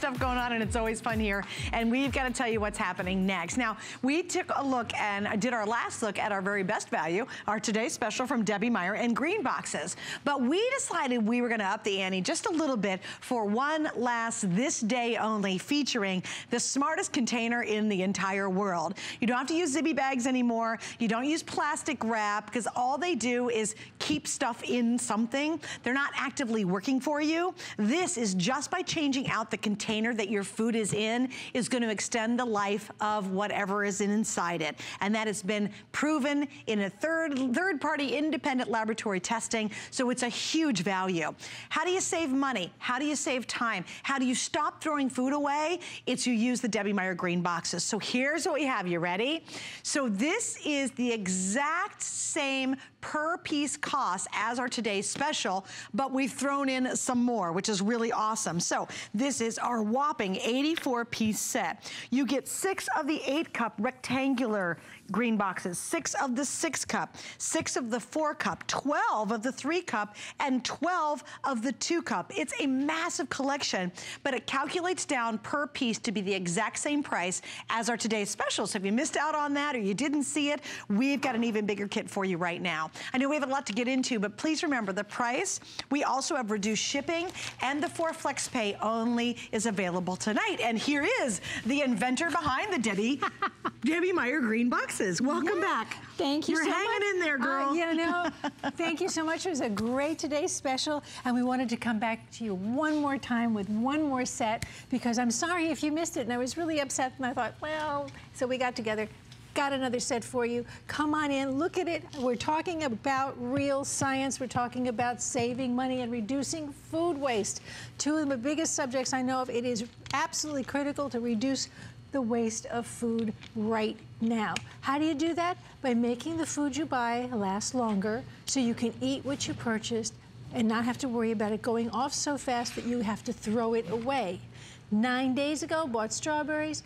stuff going on, and it's always fun here. And we've got to tell you what's happening next. Now, we took a look and did our last look at our very best value, our today's special from Debbie Meyer and Green Boxes. But we decided we were going to up the ante just a little bit for one last this day only, featuring the smartest container in the entire world. You don't have to use Zippy bags anymore. You don't use plastic wrap, because all they do is keep stuff in something. They're not actively working for you. This is just by changing out the container that your food is in, is going to extend the life of whatever is inside it. And that has been proven in a third-party independent laboratory testing. So it's a huge value. How do you save money? How do you save time? How do you stop throwing food away? It's you use the Debbie Meyer Green Boxes. So here's what we have. You ready? So this is the exact same per piece cost as our today's special, but we've thrown in some more, which is really awesome. So this is our whopping 84-piece set. You get 6 of the 8-cup rectangular green boxes, 6 of the 6-cup, 6 of the 4-cup, 12 of the 3-cup, and 12 of the 2-cup. It's a massive collection, but it calculates down per piece to be the exact same price as our today's special. So if you missed out on that or you didn't see it, we've got an even bigger kit for you right now. I know we have a lot to get into, but please remember the price. We also have reduced shipping, and the 4 Flex Pay only is available tonight. And here is the inventor behind the Debbie Meyer Green Boxes. Welcome back. Thank you so much. You're hanging in there, girl. You know, thank you so much. It was a great today's special, and we wanted to come back to you one more time with one more set, because I'm sorry if you missed it, and I was really upset, and I thought, well, so we got together. Got another set for you. Come on in, look at it. We're talking about real science. We're talking about saving money and reducing food waste. Two of the biggest subjects I know of. It is absolutely critical to reduce the waste of food right now. How do you do that? By making the food you buy last longer, so you can eat what you purchased and not have to worry about it going off so fast that you have to throw it away. 9 days ago, bought strawberries,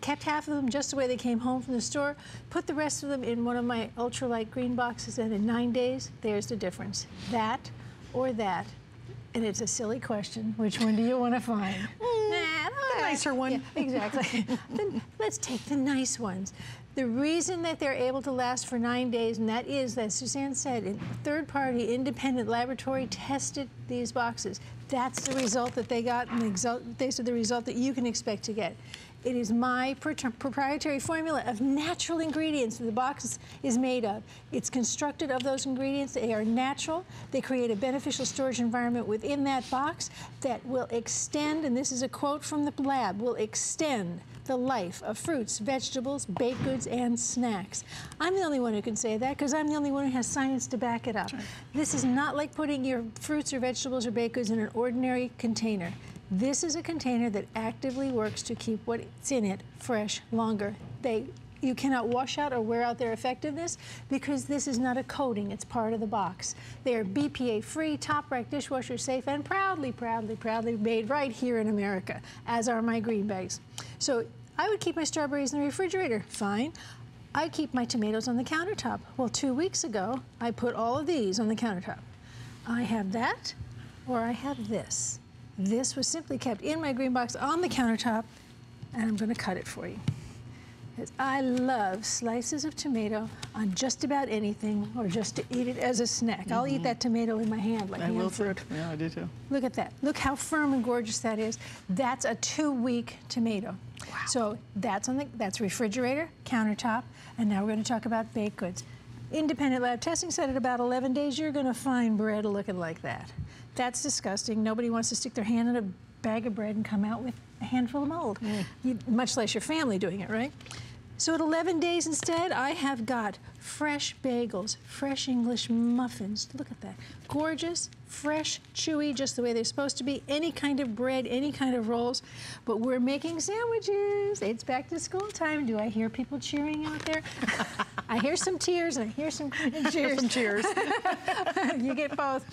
kept half of them just the way they came home from the store, put the rest of them in one of my ultralight green boxes, and in 9 days, there's the difference. That or that. And it's a silly question. Which one do you want to find? The nicer one. Yeah, exactly. Then let's take the nice ones. The reason that they're able to last for 9 days, and that is, as Suzanne said, a third-party independent laboratory tested these boxes. That's the result that they got, and they said the result that you can expect to get. It is my proprietary formula of natural ingredients that the box is made of. It's constructed of those ingredients. They are natural. They create a beneficial storage environment within that box that will extend, and this is a quote from the lab, will extend the life of fruits, vegetables, baked goods, and snacks. I'm the only one who can say that, because I'm the only one who has science to back it up. This is not like putting your fruits or vegetables or baked goods in an ordinary container. This is a container that actively works to keep what's in it fresh longer. You cannot wash out or wear out their effectiveness, because this is not a coating, it's part of the box. They are BPA-free, top rack, dishwasher safe, and proudly, proudly, proudly made right here in America, as are my green bags. So I would keep my strawberries in the refrigerator, fine. I keep my tomatoes on the countertop. Well, 2 weeks ago, I put all of these on the countertop. I have that, or I have this. This was simply kept in my green box on the countertop, and I'm going to cut it for you. I love slices of tomato on just about anything, or just to eat it as a snack. I'll eat that tomato in my hand like hand fruit. Yeah, I do too. Look at that. Look how firm and gorgeous that is. That's a 2-week tomato. Wow. So that's on the refrigerator, countertop, and now we're going to talk about baked goods. Independent lab testing said at about 11 days, you're going to find bread looking like that. That's disgusting. Nobody wants to stick their hand in a bag of bread and come out with a handful of mold, much less your family doing it, right? So at 11 days instead, I have got fresh bagels, fresh English muffins. Look at that. Gorgeous, fresh, chewy, just the way they're supposed to be. Any kind of bread, any kind of rolls. But we're making sandwiches. It's back to school time. Do I hear people cheering out there? I hear some tears and I hear some cheers. You get both.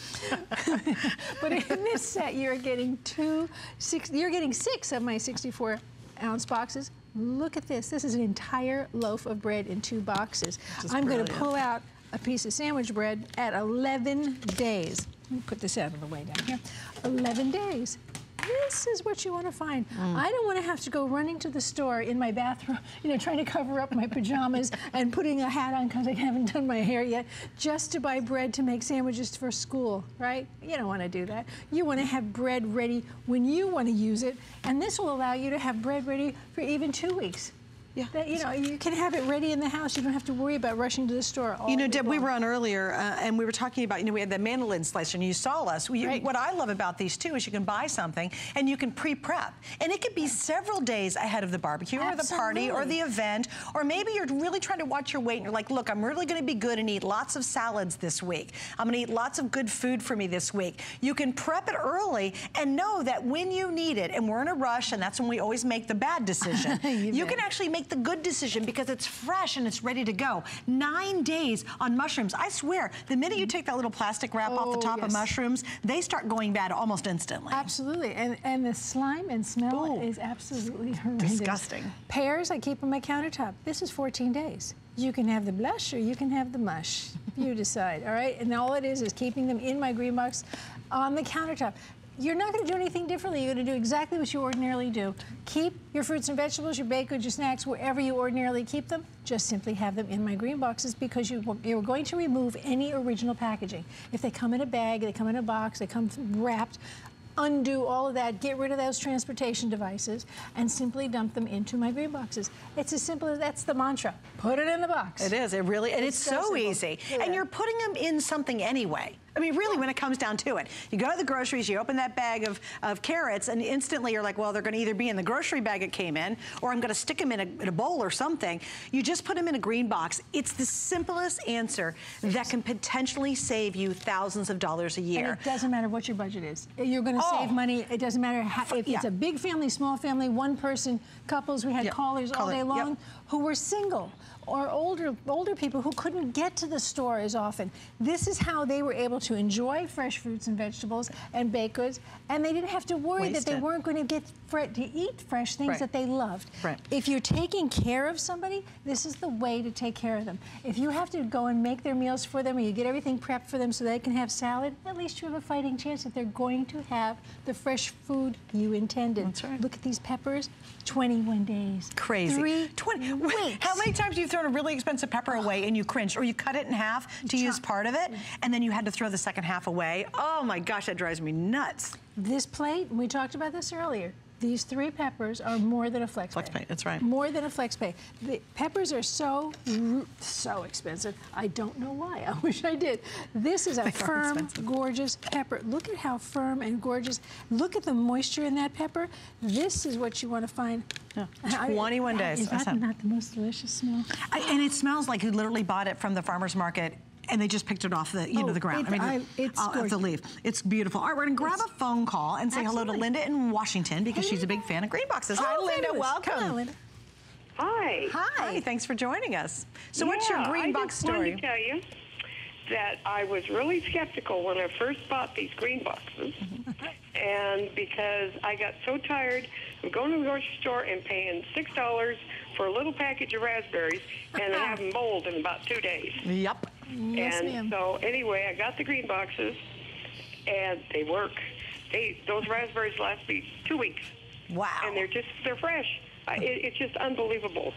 But in this set, you're getting six of my 64-ounce boxes. Look at this. This is an entire loaf of bread in 2 boxes. I'm going to pull out a piece of sandwich bread at 11 days. Let me put this out of the way down here. 11 days. this is what you want to find. I don't want to have to go running to the store in my bathroom, you know, trying to cover up my pajamas and putting a hat on because I haven't done my hair yet, just to buy bread to make sandwiches for school, right? You don't want to do that. You want to have bread ready when you want to use it, and this will allow you to have bread ready for even 2 weeks. Yeah. That, you know, you can have it ready in the house. You don't have to worry about rushing to the store. You know, Deb, we were on earlier, and we were talking about, you know, we had the mandolin slicer, and you saw us. What I love about these, too, is you can buy something, and you can pre-prep. And it could be several days ahead of the barbecue or the party or the event, or maybe you're really trying to watch your weight, and you're like, look, I'm really going to be good and eat lots of salads this week. I'm going to eat lots of good food for me this week. You can prep it early and know that when you need it, and we're in a rush, and that's when we always make the bad decision. You can actually make the good decision because it's fresh and it's ready to go. 9 days on mushrooms. I swear, the minute you take that little plastic wrap off the top of mushrooms, they start going bad almost instantly. Absolutely. And the slime and smell is absolutely horrendous. Disgusting. Pears, I keep on my countertop. This is 14 days. You can have the blush or you can have the mush. You decide, all right? And all it is keeping them in my green box on the countertop. You're not going to do anything differently. You're going to do exactly what you ordinarily do. Keep your fruits and vegetables, your baked goods, your snacks, wherever you ordinarily keep them. Just simply have them in my green boxes because you're going to remove any original packaging. If they come in a bag, they come in a box, they come wrapped, undo all of that, get rid of those transportation devices, and simply dump them into my green boxes. It's as simple as that's the mantra. Put it in the box. It is. It really, and it's so easy. Yeah. And you're putting them in something anyway. I mean, really, when it comes down to it, you go to the groceries, you open that bag of carrots, and instantly you're like, well, they're going to either be in the grocery bag it came in, or I'm going to stick them in a bowl or something. You just put them in a green box. It's the simplest answer that can potentially save you thousands of dollars a year. And it doesn't matter what your budget is. You're going to save money. It doesn't matter how, if it's a big family, small family, one person, couples. We had callers all day long who were single, or older people who couldn't get to the store as often. This is how they were able to enjoy fresh fruits and vegetables and baked goods, and they didn't have to worry that they weren't going to get to eat fresh things that they loved. If you're taking care of somebody, this is the way to take care of them. If you have to go and make their meals for them, or you get everything prepped for them so they can have salad, at least you have a fighting chance that they're going to have the fresh food you intended. That's right. Look at these peppers, 21 days. Crazy. 3 weeks. How many times you've thrown a really expensive pepper away and you cringed, or you cut it in half to use part of it, and then you had to throw the second half away? Oh my gosh, that drives me nuts. This plate, we talked about this earlier, these 3 peppers are more than a flex pay. Flex pay, that's right. More than a flex pay. The peppers are so expensive. I don't know why. I wish I did. This is a firm, gorgeous pepper. Look at how firm and gorgeous. Look at the moisture in that pepper. This is what you want to find. Yeah. 21 days. Is that not the most delicious smell? And it smells like you literally bought it from the farmer's market and they just picked it off the, you know, the ground. It's the leaf. It's beautiful. All right, we're going to grab a phone call and say hello to Linda in Washington because she's a big fan of green boxes. Hi, Linda. Welcome. Hello, Linda. Hi. Hi. Thanks for joining us. So what's your green box story? I just wanted to tell you that I was really skeptical when I first bought these green boxes, and because I got so tired of going to the grocery store and paying $6 for a little package of raspberries and have them mold in about 2 days. Yep. Yes, and so anyway, I got the green boxes, and they work. Those raspberries last me 2 weeks. Wow! And they're fresh. It's just unbelievable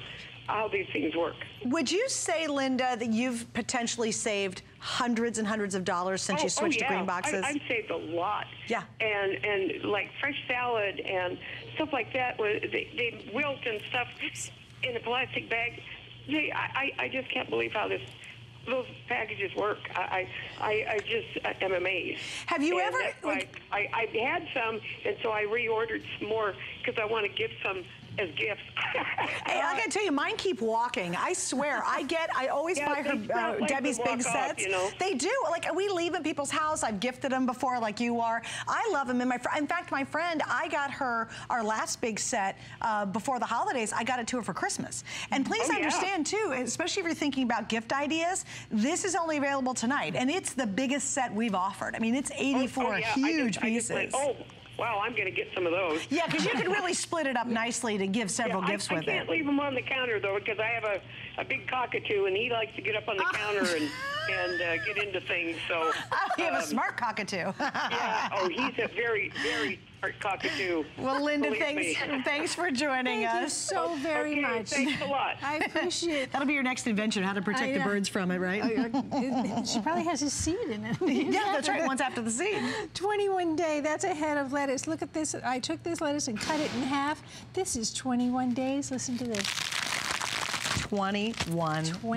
how these things work. Would you say, Linda, that you've potentially saved hundreds and hundreds of dollars since you switched to green boxes? I've saved a lot. Yeah. And like fresh salad and stuff like that, they wilt and stuff in a plastic bag. I just can't believe how those packages work. I just am amazed. Have you ever? I've had some, and so I reordered some more because I want to give some as gifts. Hey, I gotta tell you, mine keep walking. I swear, I always buy her Debbie's big sets. Off, you know? They do. Like, we leave in people's house. I've gifted them before, like you are. I love them. In fact, my friend, I got her our last big set before the holidays. I got it to her for Christmas. And please understand too, especially if you're thinking about gift ideas, this is only available tonight, and it's the biggest set we've offered. I mean, it's 84 huge pieces. Wow, I'm going to get some of those. Yeah, because you could really split it up nicely to give several gifts with it. I can't leave them on the counter, though, because I have a big cockatoo, and he likes to get up on the counter and and get into things. So you have a smart cockatoo. Yeah. Oh, he's a very, very smart cockatoo. Well, Linda, thanks for joining us. Thank you so very much. Thanks a lot. I appreciate it. That'll be your next adventure, how to protect the birds from it, right? She probably has a seed in it. Yeah, that's right. Once after the seed. 21 day. That's a head of lettuce. Look at this. I took this lettuce and cut it in half. This is 21 days. Listen to this. 21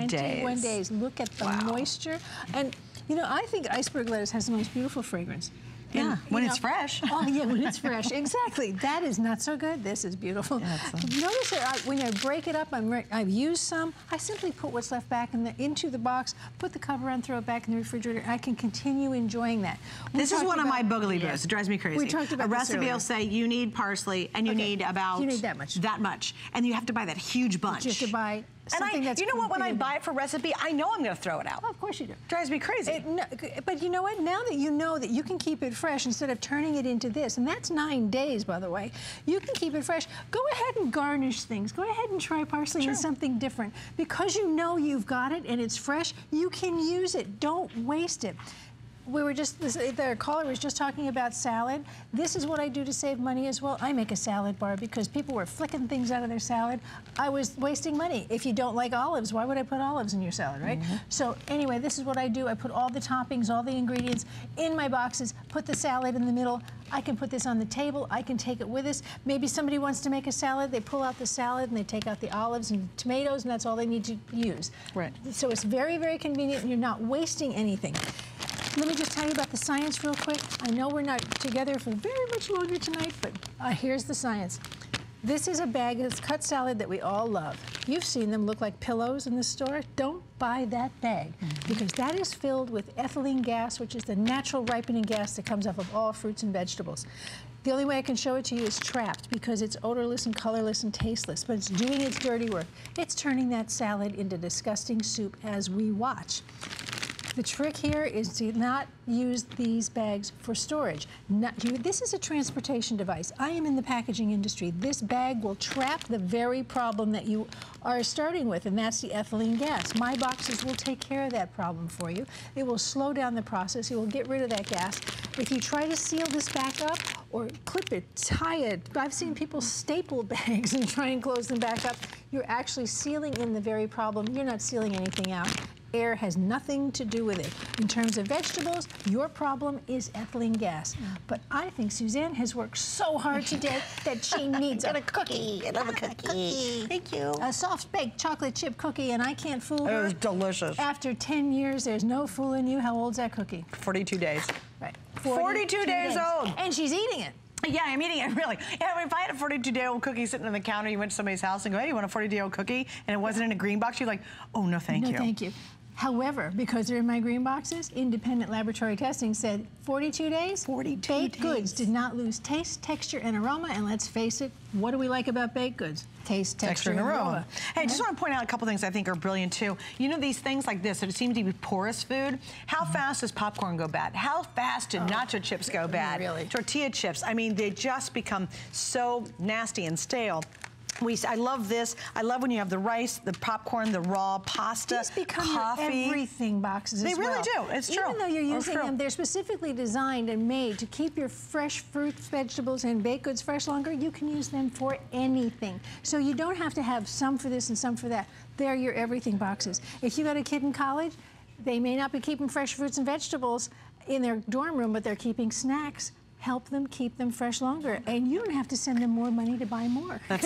days. Look at the moisture. And, you know, I think iceberg lettuce has the most beautiful fragrance. And, yeah, when it's fresh. Oh, yeah, when it's fresh. Exactly. That is not so good. This is beautiful. Yeah, notice that when I break it up, I've used some. I simply put what's left back in into the box, put the cover on, throw it back in the refrigerator. I can continue enjoying that. This is one of my boogaloo boos. It drives me crazy. We talked about this earlier. A recipe will say you need parsley and you need about... You need that much. That much. And you have to buy that huge bunch. You have to buy... Something that's, you know what, when I buy it for recipe, I know I'm going to throw it out. Oh, of course you do. Drives me crazy. But you know what? Now that you know that you can keep it fresh instead of turning it into this, and that's 9 days, by the way, you can keep it fresh. Go ahead and garnish things. Go ahead and try parsley and something different. Because you know you've got it and it's fresh, you can use it. Don't waste it. We were just, the caller was just talking about salad. This is what I do to save money as well. I make a salad bar because people were flicking things out of their salad. I was wasting money. If you don't like olives, why would I put olives in your salad, right? Mm-hmm. So anyway, this is what I do. I put all the toppings, all the ingredients in my boxes, put the salad in the middle. I can put this on the table. I can take it with us. Maybe somebody wants to make a salad. They pull out the salad and they take out the olives and tomatoes, and that's all they need to use. Right. So it's very, very convenient, and you're not wasting anything. Let me just tell you about the science real quick. I know we're not together for very much longer tonight, but here's the science. This is a bag of cut salad that we all love. You've seen them look like pillows in the store. Don't buy that bag because that is filled with ethylene gas, which is the natural ripening gas that comes off of all fruits and vegetables. The only way I can show it to you is trapped because it's odorless and colorless and tasteless, but it's doing its dirty work. It's turning that salad into disgusting soup as we watch. The trick here is to not use these bags for storage. This is a transportation device. I am in the packaging industry. This bag will trap the very problem that you are starting with, and that's the ethylene gas. My boxes will take care of that problem for you. It will slow down the process. It will get rid of that gas. If you try to seal this back up or clip it, tie it, I've seen people staple bags and try and close them back up. You're actually sealing in the very problem. You're not sealing anything out. Air has nothing to do with it. In terms of vegetables, your problem is ethylene gas. But I think Suzanne has worked so hard today that she needs a cookie. I love a cookie. Thank you. A soft-baked chocolate chip cookie, and I can't fool her. It was delicious. After 10 years, there's no fooling you. How old's that cookie? 42 days. Right. 42 days old. And she's eating it. Yeah, I'm eating it, really. Yeah, if I had a 42-day-old cookie sitting on the counter, you went to somebody's house and go, hey, you want a 42-day-old cookie? And it wasn't in a green box, you're like, oh, no, thank you. No, thank you. However, because they're in my green boxes, independent laboratory testing said 42 days, baked goods did not lose taste, texture, and aroma. And let's face it, what do we like about baked goods? Taste, texture, and aroma. Hey, I just want to point out a couple things I think are brilliant, too. You know, these things like this, it seems to be porous food. How fast does popcorn go bad? How fast do nacho chips go bad? Really? Tortilla chips. I mean, they just become so nasty and stale. I love this. I love when you have the rice, the popcorn, the raw pasta, coffee. These become your everything boxes as well. They really do. It's true. Even though you're using them, they're specifically designed and made to keep your fresh fruits, vegetables, and baked goods fresh longer. You can use them for anything. So you don't have to have some for this and some for that. They're your everything boxes. If you got a kid in college, they may not be keeping fresh fruits and vegetables in their dorm room, but they're keeping snacks. Help them keep them fresh longer, and you don't have to send them more money to buy more. That's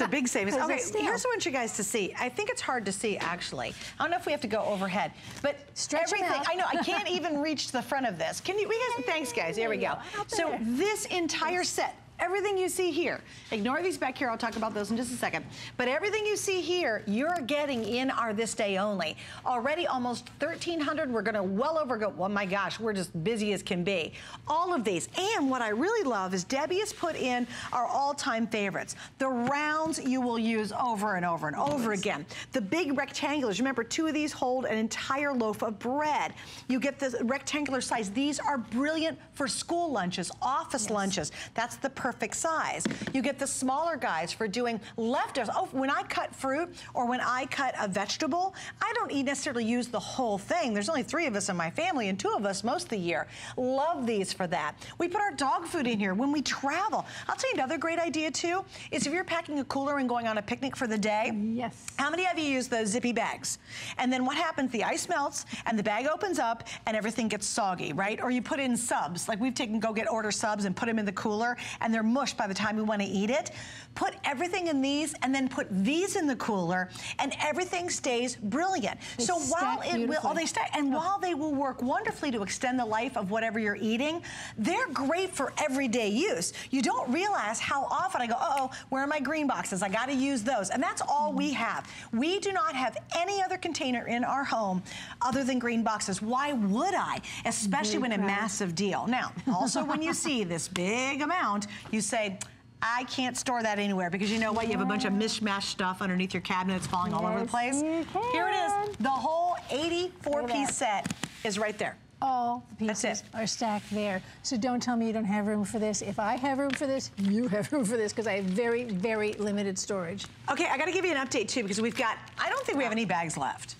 a big savings. Okay, here's what I want you guys to see. I think it's hard to see, actually. I don't know if we have to go overhead, but stretch everything. I know I can't even reach the front of this. Can you? We guys, thanks, guys. There we go. So this entire set. Everything you see here, ignore these back here, I'll talk about those in just a second, but everything you see here, you're getting in our This Day Only. Already almost 1,300, we're gonna well over go, oh my gosh, we're just busy as can be. All of these, and what I really love is Debbie has put in our all-time favorites. The rounds you will use over and over and over again. The big rectangulars, remember 2 of these hold an entire loaf of bread. You get the rectangular size. These are brilliant for school lunches, office lunches. That's the perfect perfect size. You get the smaller guys for doing leftovers. Oh, when I cut fruit or when I cut a vegetable, I don't necessarily use the whole thing. There's only 3 of us in my family and 2 of us most of the year. Love these for that. We put our dog food in here when we travel. I'll tell you another great idea too, is if you're packing a cooler and going on a picnic for the day. Yes. How many of you use those zippy bags? And then what happens? The ice melts and the bag opens up and everything gets soggy, right? Or you put in subs. Like we've taken go get order subs and put them in the cooler and they're mushed by the time we want to eat it. Put everything in these and then put these in the cooler and everything stays brilliant. They so while it will, oh, they stay, and while they will work wonderfully to extend the life of whatever you're eating, they're great for everyday use. You don't realize how often I go, uh-oh, where are my green boxes? I got to use those. And that's all we have. We do not have any other container in our home other than green boxes. Why would I? Especially when a massive deal. Now, also when you see this big amount, you say, I can't store that anywhere, because you know what? You have a bunch of mishmash stuff underneath your cabinet. It's falling all over the place. Here it is. The whole 84-piece set is right there. All the pieces are stacked there. So don't tell me you don't have room for this. If I have room for this, you have room for this, because I have very, very limited storage. Okay, I got to give you an update, too, because we've got, I don't think we have any bags left.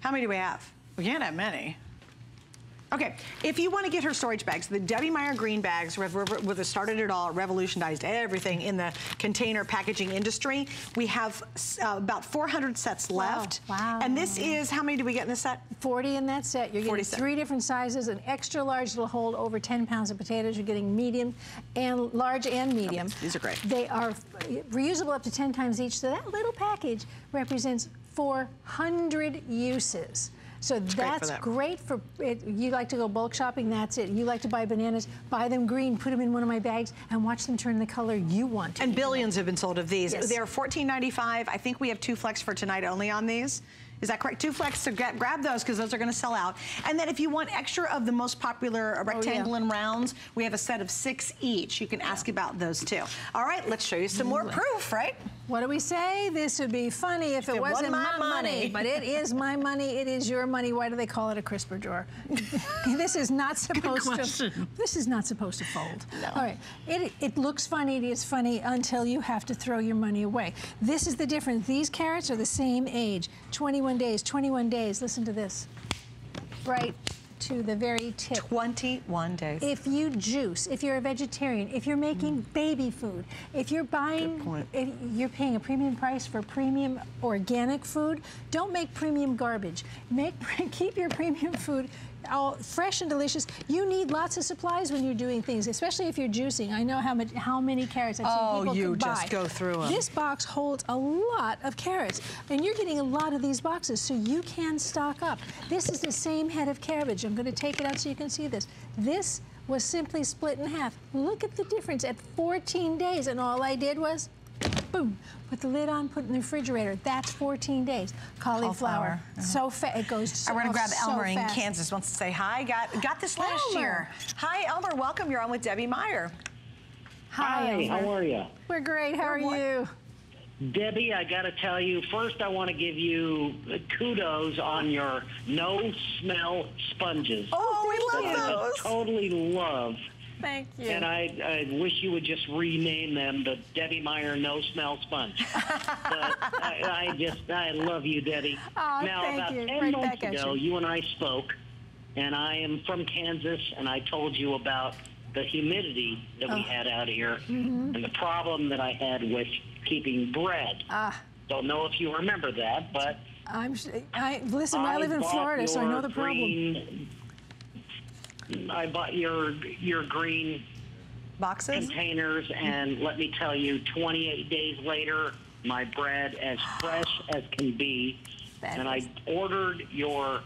How many do we have? We can't have many. Okay, if you want to get her storage bags, the Debbie Meyer Green Bags started it all, revolutionized everything in the container packaging industry. We have about 400 sets left. Wow. And this is, how many do we get in this set? 40 in that set. You're getting 3 different sizes, an extra large that'll hold over 10 pounds of potatoes. You're getting medium and large and medium. Oh, these are great. They are reusable up to 10 times each, so that little package represents 400 uses. So that's great for, you like to go bulk shopping, that's it. You like to buy bananas, buy them green, put them in one of my bags, and watch them turn the color you want. And billions have been sold of these. Yes. They're $14.95. I think we have 2 flex for tonight only on these. Is that correct? 2 flex, so grab those, because those are going to sell out. And then if you want extra of the most popular rectangle and rounds, we have a set of 6 each. You can ask about those too. All right, let's show you some more proof, right? What do we say? This would be funny if it wasn't my money. But it is my money. It is your money. Why do they call it a crisper drawer? This is not supposed to. This is not supposed to fold. No. All right. It looks funny. It is funny until you have to throw your money away. This is the difference. These carrots are the same age. 21 days. Listen to this. Right to the very tip. 21 days. If you juice, if you're a vegetarian, if you're making baby food, if you're buying, if you're paying a premium price for premium organic food, don't make premium garbage. Keep your premium food all fresh and delicious. You need lots of supplies when you're doing things, especially if you're juicing. I know how many carrots I've seen people can buy. Go through them. This box holds a lot of carrots, and you're getting a lot of these boxes, so you can stock up. This is the same head of cabbage. I'm going to take it out so you can see this. This was simply split in half. Look at the difference at 14 days, and all I did was, boom, put the lid on, put it in the refrigerator. That's 14 days. Cauliflower. So fast. It goes so fast. I want to grab Elmer in Kansas. Wants to say hi. Got this last year. Hi, Elmer. Welcome. You're on with Debbie Meyer. Hi, how are you? We're great. How are you? Debbie, I got to tell you, first I want to give you kudos on your no-smell sponges. Oh, we love those. I totally love. Thank you. And I wish you would just rename them the Debbie Meyer No Smell Sponge. But I love you, Debbie. Oh, now, about 10 months ago, you and I spoke, and I am from Kansas, and I told you about the humidity that we had out here and the problem that I had with keeping bread. Don't know if you remember that, but listen, I live in Florida, so I know the problem. I bought your green boxes containers, and let me tell you, 28 days later, my bread as fresh as can be. And I ordered your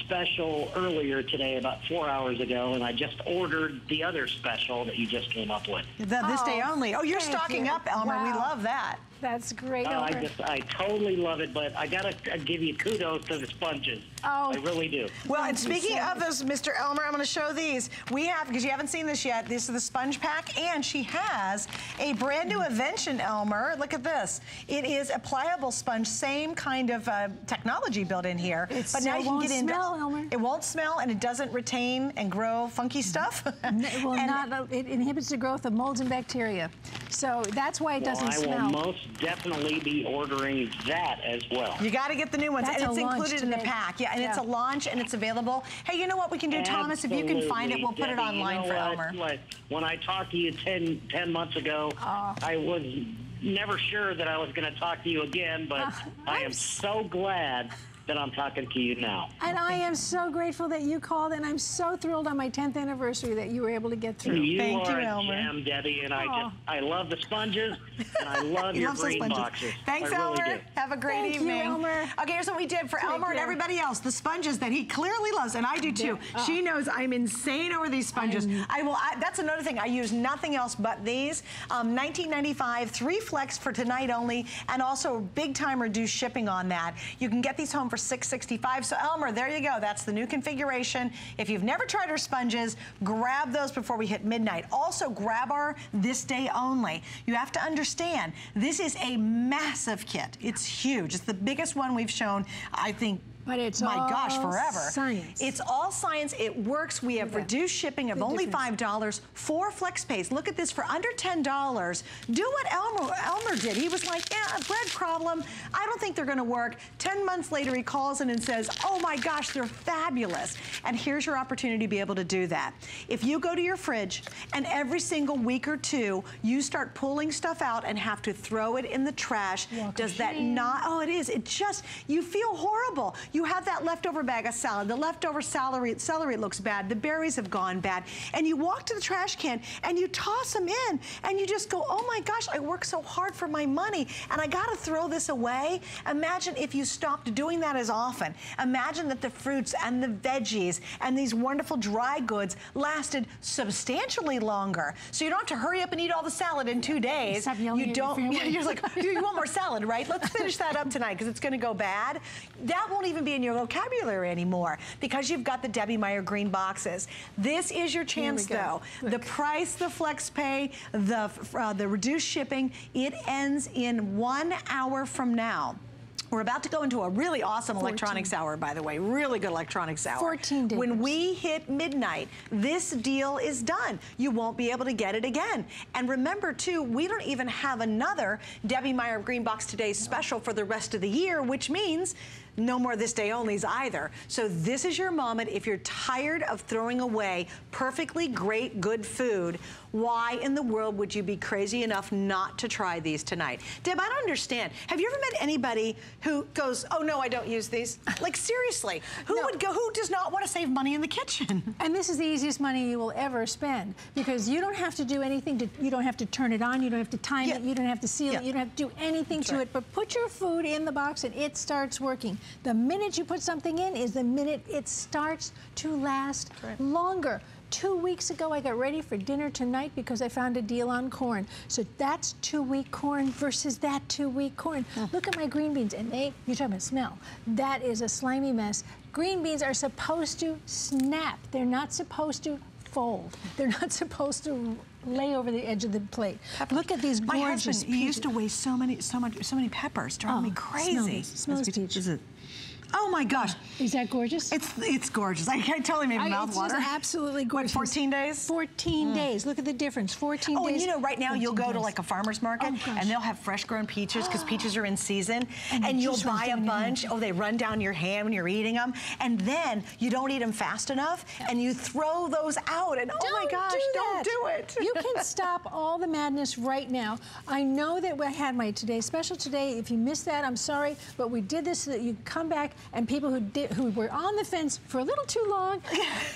special earlier today, about 4 hours ago, and I just ordered the other special that you just came up with. This day only. Oh, you're stocking up, Elmer. Wow. We love that. That's great. I totally love it, but I gotta give you kudos to the sponges. Oh, I really do. Well, and speaking of those, Mr. Elmer, I'm gonna show these. We have, because you haven't seen this yet, this is the sponge pack, and she has a brand new invention, Elmer. Look at this. It is a pliable sponge, same kind of technology built in here. It's but so now you can get in. It won't smell, Elmer. It won't smell, and it doesn't retain and grow funky stuff. It will not, it inhibits the growth of molds and bacteria. So that's why it doesn't smell. I will most definitely be ordering that as well. You got to get the new ones. That's and it's included in the pack. Yeah, and it's a launch and it's available. Hey, you know what we can do, absolutely. Thomas? If you can find it, we'll put it online for Elmer. Like, when I talked to you 10 months ago, I was never sure that I was going to talk to you again, but I am so glad that I'm talking to you now. And I am so grateful that you called, and I'm so thrilled on my 10th anniversary that you were able to get through. Thank you, Elmer. You are a gem, Debbie, and I love the sponges, and I love your green boxes. Thanks, Elmer. Really have a great evening. Thank you, Elmer. Okay, here's what we did for Elmer and everybody else. The sponges that he clearly loves, and I do too. Yeah. She knows I'm insane over these sponges. That's another thing. I use nothing else but these. $19.95, 3 flex for tonight only, and also big-time reduced shipping on that. You can get these home for $6.65. So Elmer, there you go. That's the new configuration. If you've never tried our sponges, grab those before we hit midnight. Also grab our this day only. You have to understand, this is a massive kit. It's huge. It's the biggest one we've shown, I think, but it's forever. Science. It's all science. It works. We have reduced shipping of only $5 for flex pays. Look at this for under $10. Do what Elmer did. He was like, yeah, a bread problem. I don't think they're going to work. 10 months later, he calls in and says, oh my gosh, they're fabulous. And here's your opportunity to be able to do that. If you go to your fridge and every single week or two, you start pulling stuff out and have to throw it in the trash. Does that not? Oh, it is. It just, you feel horrible. You have that leftover bag of salad, the leftover celery looks bad, the berries have gone bad, and you walk to the trash can and you toss them in and you just go, oh my gosh, I worked so hard for my money and I gotta throw this away. Imagine if you stopped doing that as often. Imagine that the fruits and the veggies and these wonderful dry goods lasted substantially longer. So you don't have to hurry up and eat all the salad in 2 days. You don't, you're like, you want more salad, right? Let's finish that up tonight because it's gonna go bad. That won't even be in your vocabulary anymore because you've got the Debbie Meyer green boxes. This is your chance though. Look. The price, the flex pay, the reduced shipping, it ends in 1 hour from now. We're about to go into a really awesome electronics hour, by the way. Really good electronics hour. 14 days. When we hit midnight, this deal is done. You won't be able to get it again. And remember, too, we don't even have another Debbie Meyer Green Box Today special for the rest of the year, which means no more this day onlys either. So this is your moment if you're tired of throwing away perfectly great, good food. Why in the world would you be crazy enough not to try these tonight? Deb, I don't understand. Have you ever met anybody who goes, oh no, I don't use these? Like seriously, who would go, who does not want to save money in the kitchen? And this is the easiest money you will ever spend because you don't have to do anything to, you don't have to turn it on, you don't have to time it, you don't have to seal it, you don't have to do anything to it, but put your food in the box and it starts working. The minute you put something in is the minute it starts to last longer. 2 weeks ago, I got ready for dinner tonight because I found a deal on corn. So that's 2 week corn versus that 2 week corn. Look at my green beans, and they, you're talking about smell. That is a slimy mess. Green beans are supposed to snap. They're not supposed to fold. They're not supposed to lay over the edge of the plate. Peppers. Look at these gorgeous peaches. He used to waste so many peppers. Driving me crazy. Smells peaches. Oh my gosh. Is that gorgeous? It's gorgeous. I can't tell him my mouth water. It's absolutely gorgeous. What, 14 days? 14 days. Look at the difference. 14 days. Oh, and you know, right now you'll go to like a farmer's market and they'll have fresh grown peaches because peaches are in season and you'll buy a bunch. Oh, they run down your hand when you're eating them and then you don't eat them fast enough and you throw those out and oh my gosh, don't do it. You can stop all the madness right now. I know that I had my today's special today. If you missed that, I'm sorry, but we did this so that you come back. And people who were on the fence for a little too long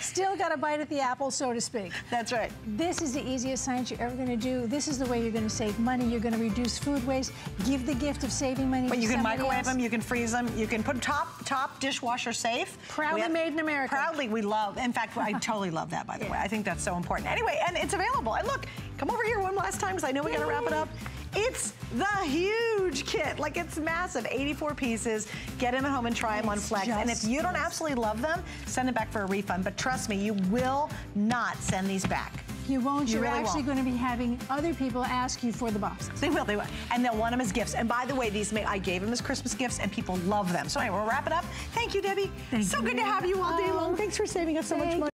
still got a bite at the apple, so to speak. That's right. This is the easiest science you're ever going to do. This is the way you're going to save money. You're going to reduce food waste. Give the gift of saving money to somebody else. But you can microwave them. You can freeze them. You can put top dishwasher safe. Proudly made in America. Proudly, we love. In fact, I totally love that, by the way. I think that's so important. Anyway, and it's available. And look, come over here one last time because I know we got to wrap it up. It's the huge kit. Like, it's massive. 84 pieces. Get them at home and try them on Flex. And if you don't absolutely love them, send them back for a refund. But trust me, you will not send these back. You won't. You're really actually going to be having other people ask you for the boxes. They will. They will. And they'll want them as gifts. And by the way, these I gave them as Christmas gifts, and people love them. So anyway, we'll wrap it up. Thank you, Debbie. Thank you. So good to have you all day long. Thanks for saving us so much money.